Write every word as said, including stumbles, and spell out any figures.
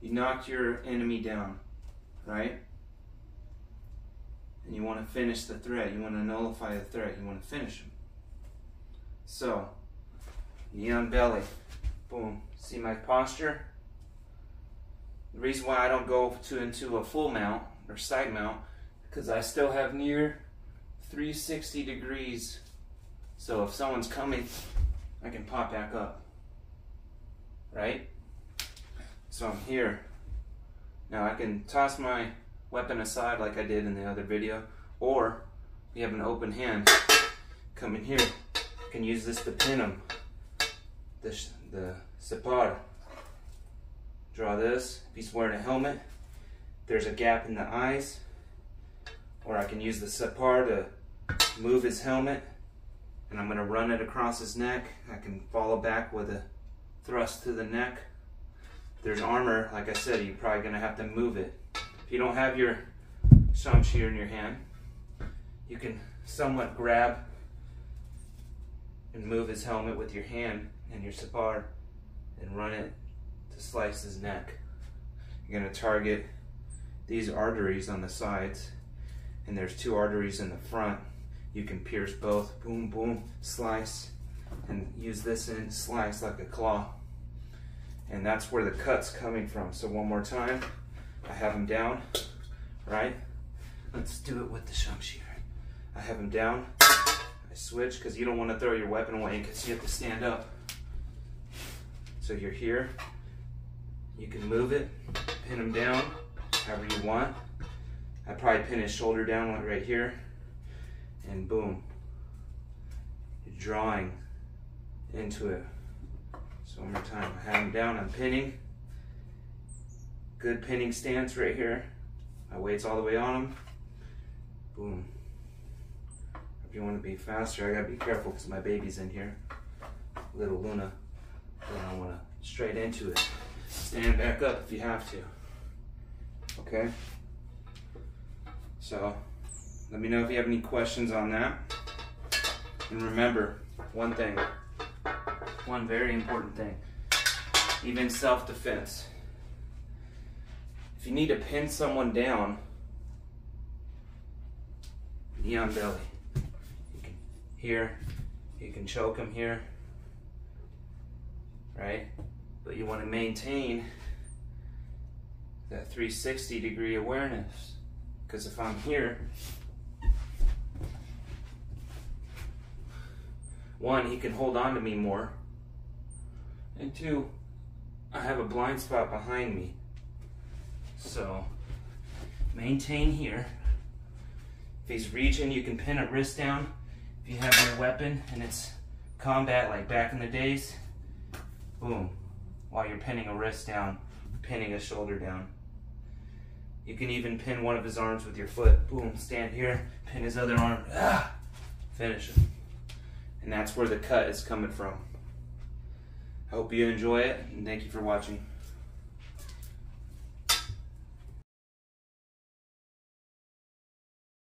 You knocked your enemy down, right? And you want to finish the threat. You want to nullify the threat. You want to finish him. So, knee on belly. Boom. See my posture? The reason why I don't go to into a full mount or side mount, because I still have near three sixty degrees. So if someone's coming, I can pop back up. Right? So I'm here. Now I can toss my weapon aside like I did in the other video, or if you have an open hand, come in here. You can use this to pin them. The, the sipar. Draw this. If he's wearing a helmet, there's a gap in the eyes. Or I can use the sipar to move his helmet, and I'm going to run it across his neck. I can follow back with a thrust to the neck. There's armor, like I said, you're probably going to have to move it. If you don't have your shamshir in your hand, you can somewhat grab and move his helmet with your hand and your sipar and run it to slice his neck. You're going to target these arteries on the sides, and there's two arteries in the front. You can pierce both, boom, boom, slice, and use this in slice like a claw. And that's where the cut's coming from. So one more time, I have him down, right? Let's do it with the shamshir. I have him down, I switch, because you don't want to throw your weapon away because you have to stand up. So you're here, you can move it, pin him down, however you want. I probably pin his shoulder down right here, and boom, you're drawing into it. So one more time, I have him down, I'm pinning. Good pinning stance right here. My weight's all the way on him. Boom. If you want to be faster, I gotta be careful because my baby's in here. Little Luna. But I wanna straight into it. Stand back up if you have to. Okay? So, let me know if you have any questions on that. And remember, one thing. One very important thing, even self-defense. If you need to pin someone down, knee on belly. You can here, you can choke them here, right? But you want to maintain that three sixty degree awareness, because if I'm here, one, he can hold on to me more. And two, I have a blind spot behind me. So, maintain here. If he's reaching, you can pin a wrist down. If you have your weapon and it's combat like back in the days, boom, while you're pinning a wrist down, pinning a shoulder down. You can even pin one of his arms with your foot. Boom, stand here, pin his other arm, ah, finish him. And that's where the cut is coming from. Hope you enjoy it, and thank you for watching.